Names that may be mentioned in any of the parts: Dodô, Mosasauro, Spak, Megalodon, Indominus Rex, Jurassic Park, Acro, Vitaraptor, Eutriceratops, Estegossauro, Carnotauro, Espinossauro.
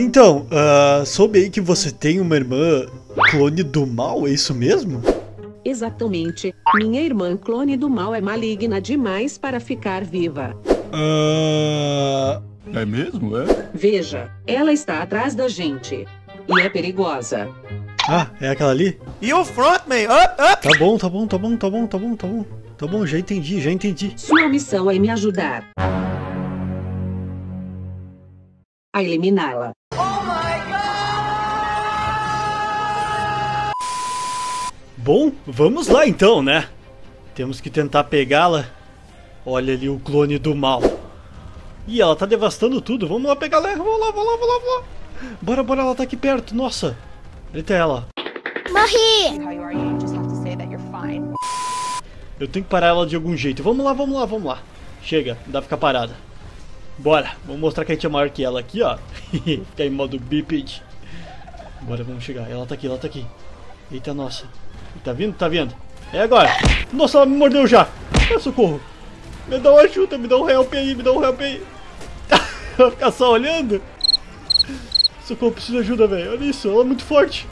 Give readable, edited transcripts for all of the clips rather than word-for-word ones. Então, soube aí que você tem uma irmã clone do mal, é isso mesmo? Exatamente. Minha irmã clone do mal é maligna demais para ficar viva. É mesmo, é? Veja, ela está atrás da gente. E é perigosa. Ah, é aquela ali? You front me, up, up! Tá bom, tá bom, tá bom, tá bom, tá bom, tá bom. Tá bom, já entendi, já entendi. Sua missão é me ajudar a eliminá-la. Oh my God! Bom, vamos lá então, né? Temos que tentar pegá-la. Olha ali o clone do mal. Ih, ela tá devastando tudo. Vamos lá pegar ela. Vamos lá, vamos lá, vamos lá, vamos lá. Bora, bora, ela tá aqui perto. Nossa. Eita, ela. Morri! Eu tenho que parar ela de algum jeito. Vamos lá, vamos lá, vamos lá. Chega, não dá pra ficar parada. Bora, vamos mostrar que a gente é maior que ela aqui, ó. Fica em modo bípede. Bora, vamos chegar. Ela tá aqui, ela tá aqui. Eita, nossa. Tá vindo? Tá vindo. É agora. Nossa, ela me mordeu já. Ah, socorro. Me dá uma ajuda, me dá um help aí, me dá um help aí. Vai ficar só olhando? Socorro, preciso de ajuda, velho. Olha isso, ela é muito forte.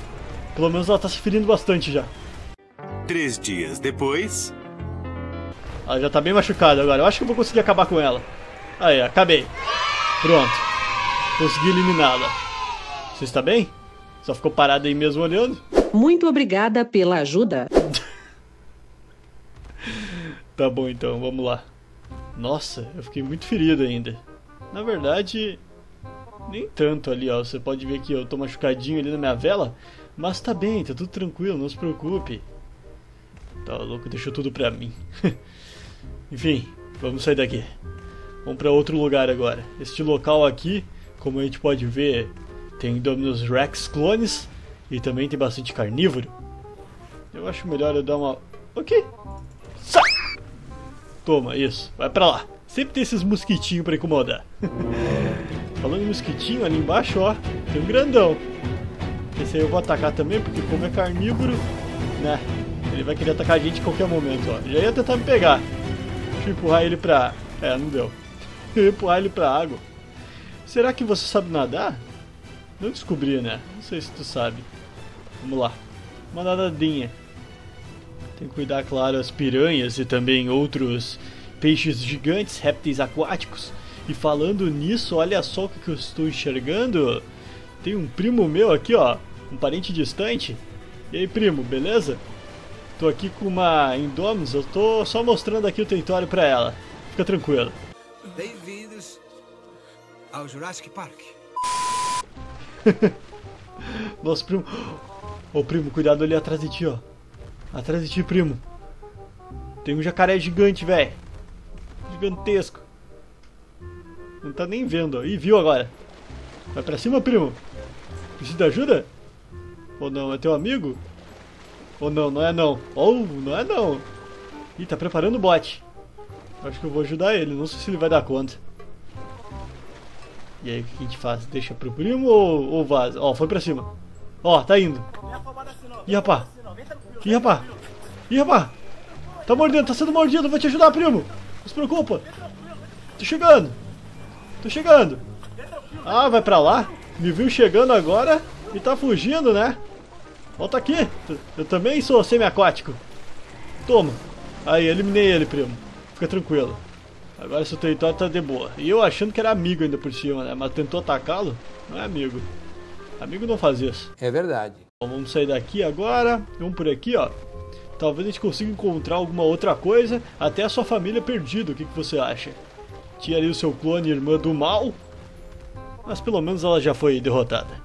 Pelo menos ela tá se ferindo bastante já. 3 dias depois... Ela já tá bem machucada agora. Eu acho que eu vou conseguir acabar com ela. Aí, acabei. Pronto. Consegui eliminá-la. Você está bem? Só ficou parada aí mesmo olhando? Muito obrigada pela ajuda. Tá bom então, vamos lá. Nossa, eu fiquei muito ferido ainda. Na verdade... nem tanto ali, ó. Você pode ver que eu tô machucadinho ali na minha vela. Mas tá bem, tá tudo tranquilo, não se preocupe. Tá louco, deixou tudo pra mim. Enfim, vamos sair daqui. Vamos pra outro lugar agora. Este local aqui, como a gente pode ver, tem Indominus Rex clones. E também tem bastante carnívoro. Eu acho melhor eu dar uma... ok. Sai! Toma, isso, vai pra lá. Sempre tem esses mosquitinhos pra incomodar. Falando em mosquitinho, ali embaixo, ó, tem um grandão. Esse aí eu vou atacar também, porque como é carnívoro, né, ele vai querer atacar a gente a qualquer momento, ó. Já ia tentar me pegar. Deixa eu empurrar ele pra... é, não deu. Eu ia empurrar ele pra água. Será que você sabe nadar? Não descobri, né? Não sei se tu sabe. Vamos lá. Uma nadadinha. Tem que cuidar, claro, as piranhas e também outros peixes gigantes, répteis aquáticos. E falando nisso, olha só o que eu estou enxergando. Tem um primo meu aqui, ó. Um parente distante. E aí, primo, beleza? Tô aqui com uma Indominus. Eu tô só mostrando aqui o território pra ela. Fica tranquilo. Bem-vindos ao Jurassic Park. Nosso primo... ô, primo, cuidado ali atrás de ti, ó. Atrás de ti, primo. Tem um jacaré gigante, velho. Gigantesco. Não tá nem vendo, ó. Ih, viu agora. Vai pra cima, primo. Precisa de ajuda? Ou não? É teu amigo? Ou não? Não é não. Ou não é não. Ih, tá preparando o bote. Acho que eu vou ajudar ele. Não sei se ele vai dar conta. E aí, o que a gente faz? Deixa pro primo ou vaza? Ó, foi pra cima. Ó, tá indo. Ih, rapá. Ih, rapá. Ih, rapá. Tá mordendo, tá sendo mordido. Vou te ajudar, primo. Não se preocupa. Tô chegando. Tô chegando. Ah, vai pra lá. Me viu chegando agora e tá fugindo, né? Volta aqui. Eu também sou semi-aquático. Toma. Aí, eliminei ele, primo. Fica tranquilo. Agora seu território tá de boa. E eu achando que era amigo ainda por cima, né? Mas tentou atacá-lo. Não é amigo. Amigo não faz isso. É verdade. Bom, vamos sair daqui agora. Vamos por aqui, ó. Talvez a gente consiga encontrar alguma outra coisa. Até a sua família perdida. O que você acha? Tinha ali o seu clone, irmã do mal. Mas pelo menos ela já foi derrotada.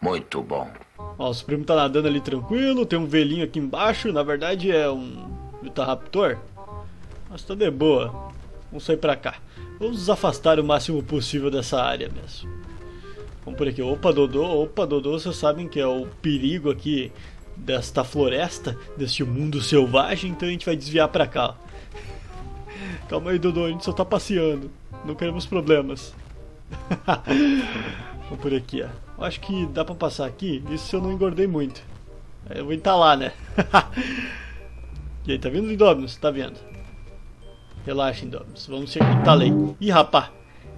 Muito bom. Ó, o primo tá nadando ali tranquilo. Tem um velhinho aqui embaixo. Na verdade é um Vitaraptor. Mas tá de boa. Vamos sair pra cá. Vamos nos afastar o máximo possível dessa área mesmo. Vamos por aqui. Opa, Dodô. Opa, Dodô. Vocês sabem que é o perigo aqui desta floresta. Deste mundo selvagem. Então a gente vai desviar pra cá. Calma aí, Dodô. A gente só tá passeando. Não queremos problemas. Vou por aqui, ó. Acho que dá pra passar aqui. Isso se eu não engordei muito. Eu vou entalar, né? E aí, tá vendo, Indominus? Tá vendo? Relaxa, Indominus. Vamos chegar. Entalei. Ih, rapá.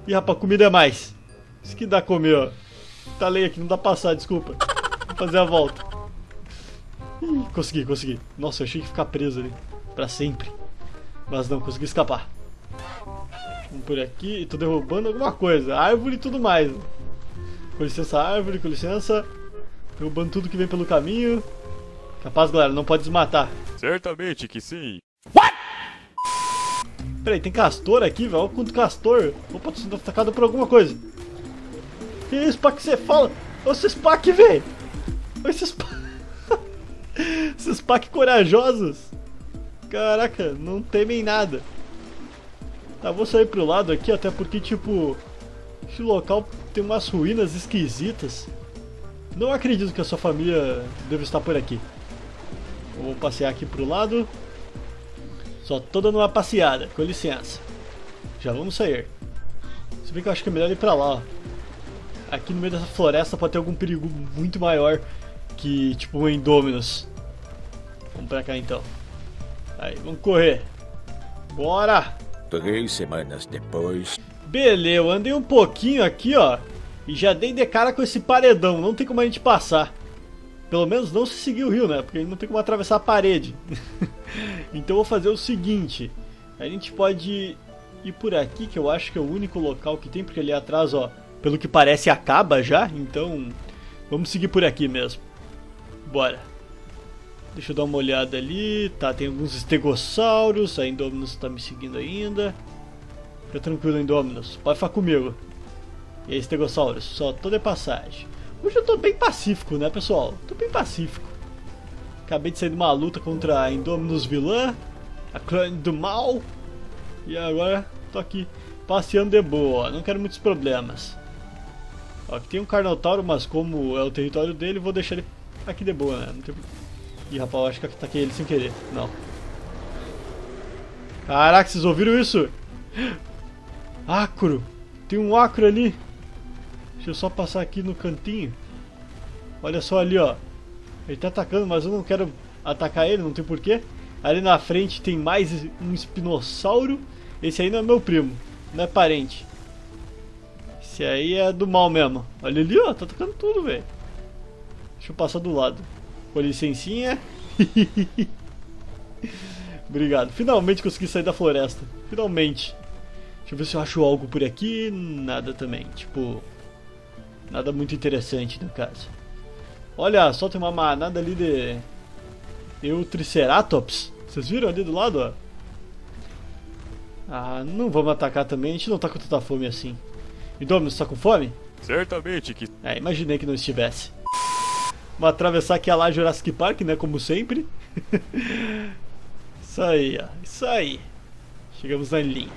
Ih, rapá, comida é mais. Isso que dá comer, ó. talei aqui, não dá pra passar, desculpa. Vou fazer a volta. Consegui, consegui. Nossa, eu achei que ia ficar preso ali pra sempre. Mas não, consegui escapar. Vamos por aqui. Tô derrubando alguma coisa. Árvore e tudo mais. Com licença, árvore, com licença. Derrubando tudo que vem pelo caminho. Capaz, galera, não pode desmatar. Certamente que sim. What? Peraí, tem castor aqui, velho. Olha quanto castor. Opa, tô sendo atacado por alguma coisa. Que isso, Spak, que você fala? Olha esse Spak, velho. Olha esse Spak. Esses Spak corajosos. Caraca, não temem nada. Tá, vou sair pro lado aqui, até porque, tipo, esse local tem umas ruínas esquisitas. Não acredito que a sua família deve estar por aqui. Vou passear aqui pro lado. Só tô dando uma passeada, com licença. Já vamos sair. Se bem que eu acho que é melhor ir pra lá, ó. Aqui no meio dessa floresta pode ter algum perigo muito maior que, tipo, um Indominus. Vamos pra cá então. Aí, vamos correr. Bora! 3 semanas depois. Beleza, eu andei um pouquinho aqui, ó. E já dei de cara com esse paredão. Não tem como a gente passar. Pelo menos não se seguir o rio, né? Porque não tem como atravessar a parede. Então eu vou fazer o seguinte. A gente pode ir por aqui, que eu acho que é o único local que tem. Porque ali atrás, ó, pelo que parece acaba já. Então vamos seguir por aqui mesmo. Bora. Deixa eu dar uma olhada ali. Tá, tem alguns estegossauros. A Indominus tá me seguindo ainda. Fica tranquilo, Indominus. Pode ficar comigo. E aí, estegossauros, só tô de passagem. Hoje eu tô bem pacífico, né, pessoal? Tô bem pacífico. Acabei de sair de uma luta contra a Indominus vilã, a clone do mal. E agora tô aqui passeando de boa, não quero muitos problemas. Ó, aqui tem um Carnotauro, mas como é o território dele, vou deixar ele aqui de boa, né? Não tem... Ih, rapaz, eu acho que ataquei ele sem querer. Não. Caraca, vocês ouviram isso? Acro! Tem um Acro ali. Deixa eu só passar aqui no cantinho. Olha só ali, ó. Ele tá atacando, mas eu não quero atacar ele, não tem porquê. Ali na frente tem mais um espinossauro. Esse aí não é meu primo, não é parente. Esse aí é do mal mesmo. Olha ali, ó, tá atacando tudo, velho. Deixa eu passar do lado. Com licencinha. Obrigado, finalmente consegui sair da floresta. Finalmente. Deixa eu ver se eu acho algo por aqui. Nada também, tipo... Nada muito interessante no caso. Olha só, tem uma manada ali de Eutriceratops. Vocês viram ali do lado, ó? Ah, não vamos atacar também. A gente não tá com tanta fome assim. Indominus, tá com fome? Certamente que... É, imaginei que não estivesse. Vamos atravessar aqui a lá Jurassic Park, né? Como sempre. Isso aí, ó. Isso aí. Chegamos na linha.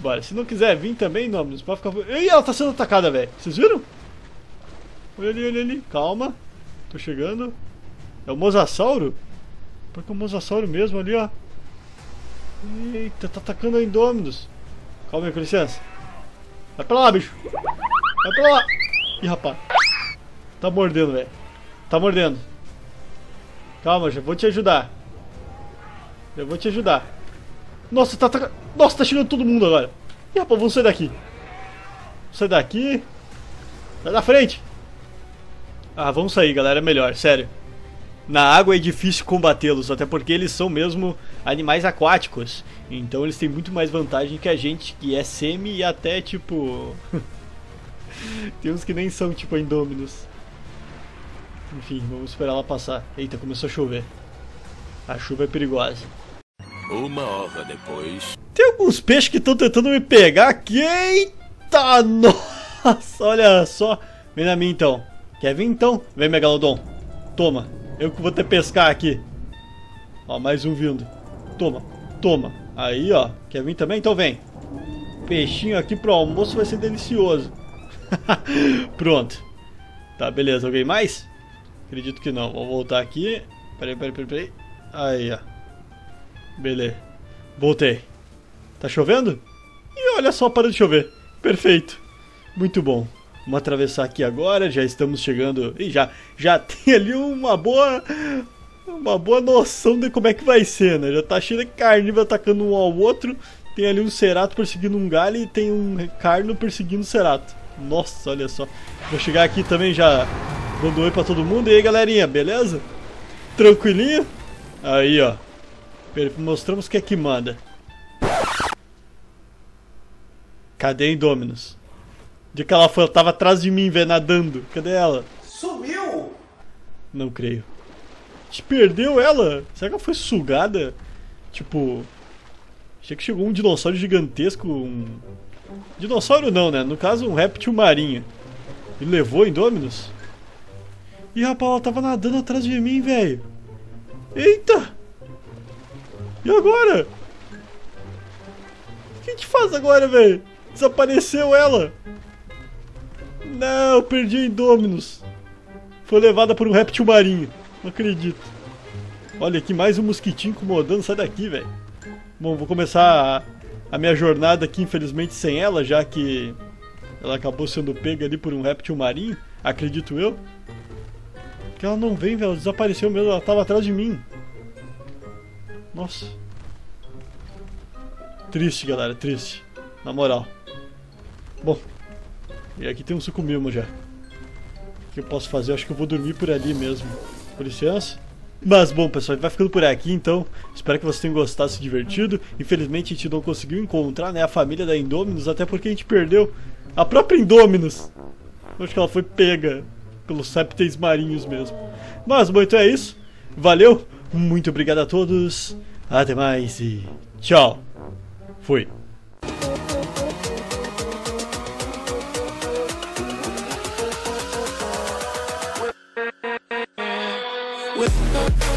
Bora, se não quiser vir também, Indominus, pode ficar... Ih, ela tá sendo atacada, velho. Vocês viram? Olha ali, olha ali. Calma. Tô chegando. É o Mosasauro? Porque é o Mosasauro mesmo ali, ó. Eita, tá atacando a Indominus. Calma aí, com licença. Vai pra lá, bicho. Vai pra lá. Ih, rapaz. Tá mordendo, velho. Tá mordendo. Calma, já vou te ajudar. Eu vou te ajudar. Nossa, tá atacando... Nossa, tá chegando todo mundo agora. Ih, rapaz, vamos sair daqui. Vamos sair daqui. Sai da frente. Ah, vamos sair, galera. É melhor, sério. Na água é difícil combatê-los, até porque eles são mesmo animais aquáticos. Então eles têm muito mais vantagem que a gente, que é semi e até, tipo... Tem uns que nem são, tipo, Indominus. Enfim, vamos esperar ela passar. Eita, começou a chover. A chuva é perigosa. 1 hora depois. Tem alguns peixes que estão tentando me pegar aqui. Eita, nossa, olha só. Vem na minha então. Quer vir então? Vem, Megalodon. Toma, eu que vou até pescar aqui. Ó, mais um vindo. Toma, toma. Aí, ó, quer vir também? Então vem. Peixinho aqui pro almoço vai ser delicioso. Pronto. Tá, beleza, alguém mais? Acredito que não, vou voltar aqui. Peraí. Aí, ó. Beleza, voltei. Tá chovendo? E olha só, parou de chover. Perfeito. Muito bom. Vamos atravessar aqui agora. Já estamos chegando. E já tem ali uma boa noção de como é que vai ser, né? Já tá cheio de carnívoro atacando um ao outro. Tem ali um cerato perseguindo um galho e tem um carno perseguindo um cerato. Nossa, olha só. Vou chegar aqui também já dando oi pra todo mundo. E aí, galerinha, beleza? Tranquilinho? Aí, ó. Mostramos o que é que manda. Cadê a Indominus? De que ela foi? Ela tava atrás de mim, velho, nadando. Cadê ela? Sumiu? Não creio. A gente perdeu ela? Será que ela foi sugada? Tipo... achei que chegou um dinossauro gigantesco, um... dinossauro não, né? No caso, um réptil marinho. E levou a Indominus? Ih, rapaz, ela tava nadando atrás de mim, velho. Eita! E agora? O que a gente faz agora, velho? Desapareceu ela. Não, eu perdi a Indominus. Foi levada por um réptil marinho. Não acredito. Olha aqui, mais um mosquitinho incomodando. Sai daqui, velho. Bom, vou começar a minha jornada aqui, infelizmente, sem ela, já que ela acabou sendo pega ali por um réptil marinho, acredito eu. Porque ela não vem, velho. Ela desapareceu mesmo. Ela tava atrás de mim. Nossa. Triste, galera. Triste. Na moral. Bom. E aqui tem um sucumimo já. O que eu posso fazer? Eu acho que eu vou dormir por ali mesmo. Por licença. Mas bom, pessoal, a gente vai ficando por aqui, então. Espero que vocês tenham gostado, se divertido. Infelizmente a gente não conseguiu encontrar, né, a família da Indominus, até porque a gente perdeu a própria Indominus. Acho que ela foi pega pelos répteis marinhos mesmo. Mas bom, então é isso. Valeu, muito obrigado a todos. Até mais e tchau. Fui. With